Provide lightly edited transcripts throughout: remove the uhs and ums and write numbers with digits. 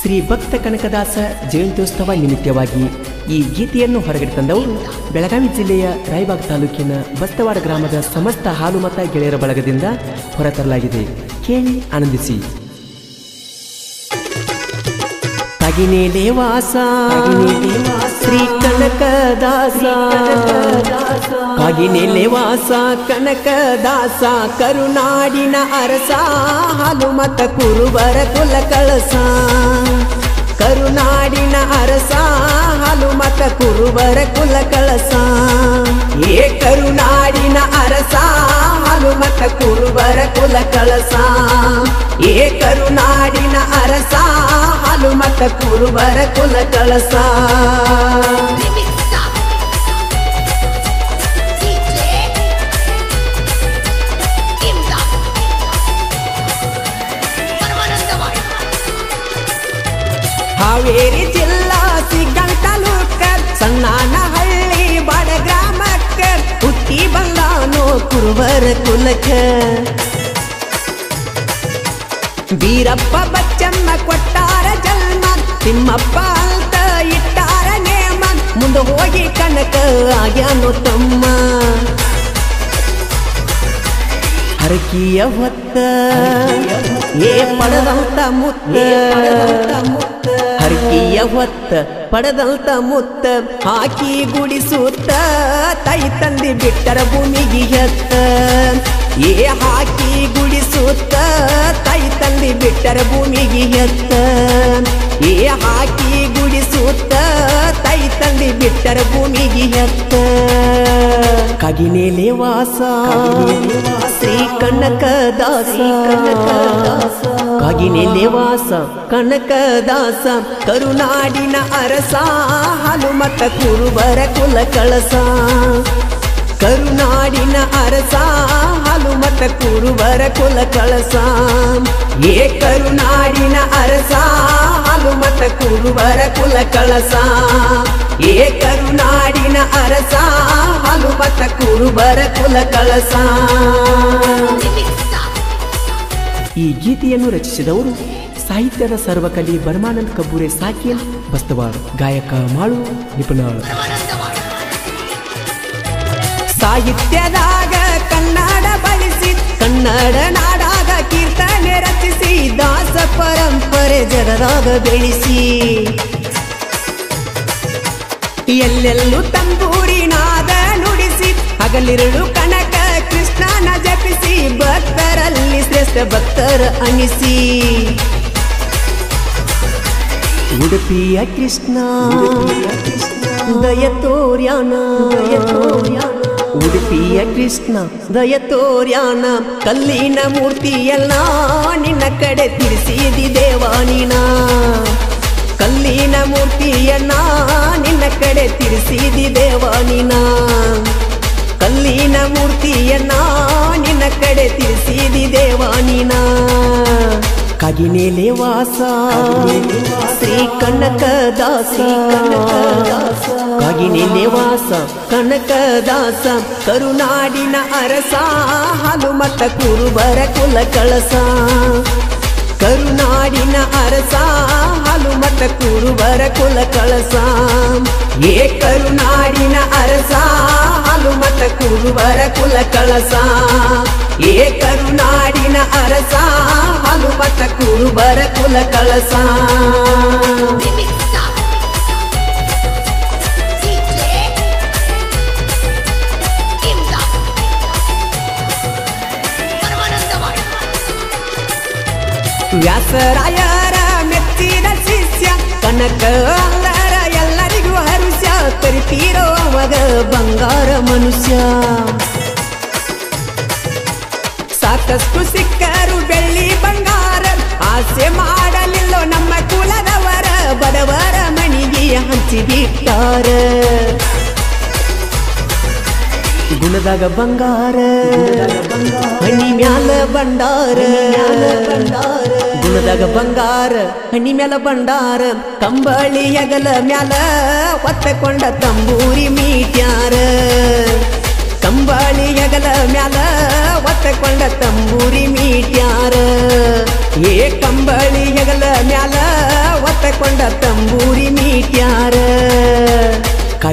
ಶ್ರೀ ಭಕ್ತ ಕನಕದಾಸ ಜಯಂತ್ಯೋತ್ಸವ ನಿಮಿತ್ತವಾಗಿ ಈ ಗೀತೆಯನ್ನು ಹೊರಗಡೆ ತಂದವರು ಬೆಳಗಾವಿ ಜಿಲ್ಲೆಯ ರಾಯಬಾಗ್ ತಾಲೂಕಿನ ಬಸ್ತವಾಡ ಗ್ರಾಮದ ಸಮಸ್ತ ಹಾಲುಮತ ಗೆಳೆಯರ ಬಳಗದಿಂದ ಹೊರತರಲಾಗಿದೆ. ಕೇಳಿ ಆನಂದಿಸಿ. ಕಾಗಿನೆಲೆ ವಾಸ ಶ್ರೀ ಕನಕದಾಸ, ಕಾಗಿನೆಲೆ ವಾಸ ಕನಕದಾಸ, ಕರುನಾಡಿನ ಅರಸ, ಹಾಲುಮತ ಕುರುಬರ ಕುಲ ಕಳಸ. ಕರುನಾಡಿನ ಅರಸ, ಹಾಲುಮತ ಕುರುಬರ ಕುಲ ಕಳಸ. ಏ ಕರುನಾಡಿನ ಅರಸ, ಹಾಲುಮತ ಕುರುಬರ ಕುಲ ಕಳಸ. ಏ ಕರುನಾಡಿನ ಅರಸ, ಹಾಲುಮತ ಕುರುಬರ ಕುಲ ಕಳಸ. ಹಾವೇರಿ ಜಿಲ್ಲಾ ಸಿಗ್ಗಲ್ ತಾಲೂಕ ಸಣ್ಣನಹಳ್ಳಿ ಬಡ ಗ್ರಾಮಕ್ಕ ಹುಟ್ಟಿ ಬಂದಾನೋ ಕುರುಬರ ಕುಲಕ. ವೀರಪ್ಪ ಬಚ್ಚಮ್ಮ ಕೊಟ್ಟಾರ ಜನ್ಮ, ತಿಮ್ಮಪ್ಪ ಅಂತ ಇಟ್ಟಾರ ನೇಮ, ಮುಂದೆ ಹೋಗಿ ಕನಕ ಆಗ್ಯಾನೋ ತಮ್ಮ. ಹರಕಿಯ ಹೊತ್ತ ಏ ಪಡದಂತ ಮುತ್ತ, ಹರಕಿಯ ಹೊತ್ತ ಪಡದಂತ ಮುತ್ತ, ಹಾಕಿ ಗುಡಿಸುತ್ತ ತಾಯಿ ತಂದೆ ಬಿಟ್ಟರ ಭೂಮಿಗೆ ಹೆತ್ತ. ಏ ಹಾಕಿ ಗುಡಿಸುತ್ತ ತಾಯಿ ತಂದೆ ಬಿಟ್ಟರ ಭೂಮಿಗೆ ಹೆತ್ತ. ಏ ಹಾಕಿ ಗುಡಿಸುತ್ತ ತಾಯಿ ತಂದೆ ಬಿಟ್ಟರ ಭೂಮಿಗೆ ಹೆತ್ತ. ಕಾಗಿನೆಲೆ ವಾಸ ಶ್ರೀ ಕನಕದಾಸ, ಕಾಗಿನೆಲೆ ವಾಸ ಕನಕದಾಸ, ಕರುನಾಡಿನ ಅರಸ, ಹಾಲುಮತ ಕುರುಬರ ಕುಲ ಕಳಸ. ಕರುನಾಡಿನ ಅರಸ, ಹಾಲುಮತ ಕುರುಬರ ಕುಲ ಕಳಸ. ಏ ಕರುನಾಡಿನ ಅರಸ, ಹಾಲುಮತ ಕುರುಬರ ಕುಲ ಕಳಸ. ಏ ಕರುನಾಡಿನ ಅರಸ, ಹಾಲುಮತ ಕುರುಬರ ಕುಲ ಕಳಸ. ಈ ಗೀತೆಯನ್ನು ರಚಿಸಿದವರು ಸಾಹಿತ್ಯದ ಸರ್ವಕಲಿ ಬರ್ಮಾನಂದ್ ಕಬ್ಬೂರೆ ಸಾಕಿಯಲ್ ಬಸ್ತವಾಡ, ಗಾಯಕ ಮಾಳು ನಿಪುಣಾಳು. ಸಾಹಿತ್ಯದಾಗ ಕನ್ನಡ ಬಳಸಿ, ಕನ್ನಡ ನಾಡಾಗ ಕೀರ್ತನೆ ರಚಿಸಿ, ದಾಸ ಪರಂಪರೆ ಜಗದಾಗ ಬೆಳೆಸಿ, ಎಲ್ಲೆಲ್ಲೂ ತಂಬೂರಿ ನಾದ ನುಡಿಸಿ, ಹಗಲಿರುಳು ಕನಕ ಕೃಷ್ಣನ ಜಪಿಸಿ, ಭಕ್ತರಲ್ಲಿ ಶ್ರೇಷ್ಠ ಭಕ್ತರ ಅನಿಸಿ. ಉಡುಪಿಯ ಕೃಷ್ಣ ದಯ ತೋರ್ಯಾನ, ಉಡುಪಿಯ ಕೃಷ್ಣ ದಯ ತೋರ್ಯಾನ, ಕಲ್ಲಿನ ಮೂರ್ತಿಯಲ್ಲ ನಿನ್ನ ಕಡೆ ತಿರ್ಸಿದಿ ದೇವಾನಿನ. ಕಲ್ಲಿನ ಮೂರ್ತಿಯನ್ನ ನಿನ್ನ ಕಡೆ ತಿರ್ಸಿದಿ ದೇವಾನಿನ. ಕಲ್ಲಿನ ಮೂರ್ತಿಯನ್ನ ನಿನ್ನ ಕಡೆ ತಿರ್ಸಿದಿ ದೇವಾನಿನ. ಕಾಗಿನೆಲೆ ವಾಸ ಶ್ರೀ ಕನಕದಾಸ, ಕಾಗಿನೆಲೆ ವಾಸ ಕನಕದಾಸ, ಕರುನಾಡಿನ ಅರಸ, ಹಾಲುಮತ ಕುರುಬರ ಕುಲ ಕಳಸ. ಕರುನಾಡಿನ ಅರಸ, ಹಾಲುಮತ ಕುರುಬರ ಕುಲ ಕಳಸ. ಏ ಕರುನಾಡಿನ ಅರಸ, ಹಾಲುಮತ ಕುರುಬರ ಕುಲ ಕಳಸ. ಏ ಕರುನಾಡಿನ ಅರಸ, ಹಾಲುಮತ ಕುರುಬರ ಕುಲ ಕಳಸ. ವ್ಯಾಸರಾಯರ ಮೆತ್ತಿದ ಶಿಷ್ಯ ಕನಕ ಅಲ್ಲರ ಎಲ್ಲರಿಗೂ ಹರುಷ್ಯ, ತರಿತೀರೋ ಅವಾಗ ಬಂಗಾರ ಮನುಷ್ಯ. ಸಾಕಷ್ಟು ಸಿಕ್ಕರು ಬೆಳ್ಳಿ ಬಂಗಾರ, ಆಸೆ ಮಾಡಲಿಲ್ಲ ನಮ್ಮ ಕುಲದವರ, ಬಡವರ ಮನೆಗೆ ಹಂಚಿಬಿಟ್ಟಾರ. ಗುಣದಾಗ ಬಂಗಾರ ಹನಿ ಮ್ಯಾಲ ಬಂಡಾರ, ಗುಣದಾಗ ಬಂಗಾರ ಹನಿ ಮ್ಯಾಲ ಬಂಡಾರ, ಕಂಬಳಿ ಅಗಲ ಮ್ಯಾಲ ಒತ್ತಕೊಂಡ ತಂಬೂರಿ ಮೀಟ್ಯಾರ. ಕಂಬಳಿ ಅಗಲ ಮ್ಯಾಲ ಒತ್ತಕೊಂಡ ತಂಬೂರಿ ಮೀಟ್ಯಾರ. ಏ ಕಂಬಳಿ ಅಗಲ ಮ್ಯಾಲ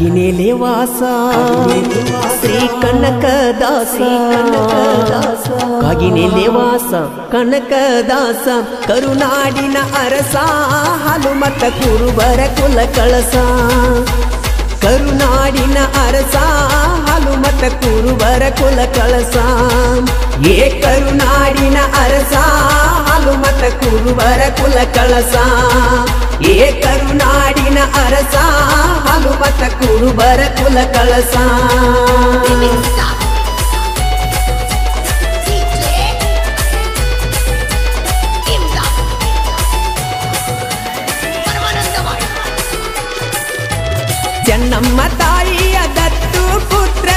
Kaginele Vasa Kanaka Dasa Kaginele Vasa Kanaka Dasa Karunadina Arasa Halumata Kurubara Kula Kalasa Karunadina Arasa Halumata Kurubara Kula Kalasa Ye Karunadina Arasa Halumata Kurubara Kula Kalasa Ye Karunadina Arasa Halumata Kurubara Kula Kalasa Janamma Taliya Dattu Putra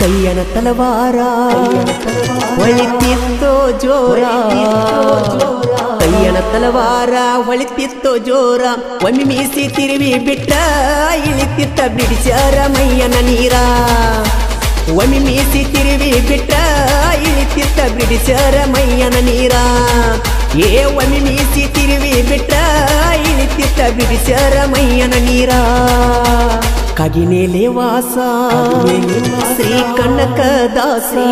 kayyana talavara valititto jora kayyana talavara valititto jora vammi misi tiruvi bitta ilititta bidichara mayyana neera vammi misi tiruvi bitta ilititta bidichara mayyana neera Ye vami misi tiruvi bitta ilititta bidisara mayyana neera Kaginele Vasa Kanaka Dasa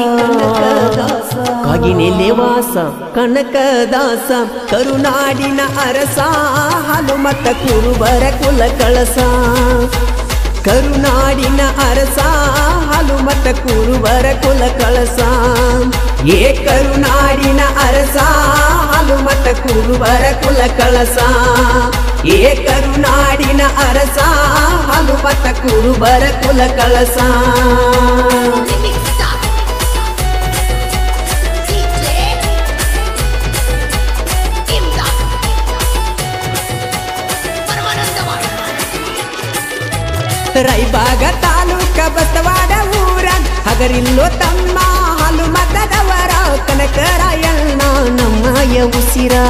Kaginele Vasa Kanaka Dasa Karunadina Arasa Halumata Kurubara Kula Kalasa Karunadina Arasa Halumata Kurubara Kula Kalasa Ye Karunadina Arasa Halumata Kurubara Kula Kalasa Ye Karunadina Arasa Halumata Kurubara Kula Kalasa Raibaga Taluka Basavada Ura Hagarillo Tamma Halumata Davara Kanakarayana Namaya Usira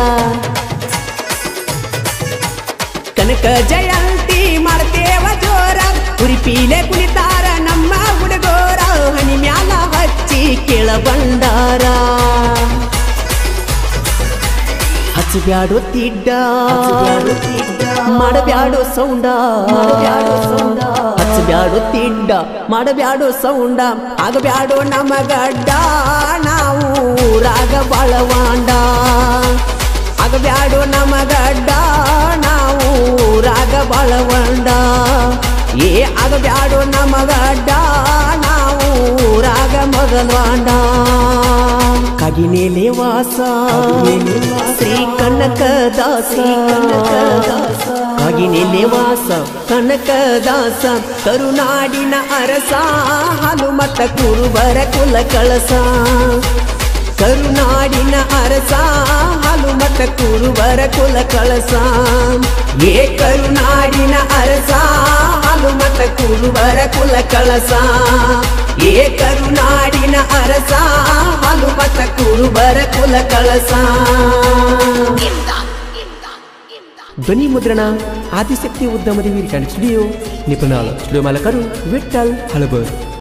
Kanaka Jayanti Marteva Jora Uripile Kunitara Namma Udagora Hanimyala Hachi Kela Bandara Hachibyado Tidda Madabyado Sounda Hachibyado Tidda Madabyado Sounda Agabyado Namagadda Nau Raga Balavanda Agabyado Namagadda Nau Raga Balavanda Ye Agabyado Namagadda Nau Raga Magalwanda Kaginele Vasa Kanaka Dasa Kaginele Vasa Kanaka Dasa Karunadina Arasa Halumata Kurubara Kula Kalasa Karunadina Arasa Halumata Kurubara Kula Kalasa Ye Karunadina Arasa Halumata Kurubara Kula Kalasa Ye Karunadina Arasa Halumata Kurubara Kula Kalasa ध्वनि मुद्रण आदिशक्ति उद्यम वीर studio निपुणाल studio मालकरू विठ्ठल हलबर.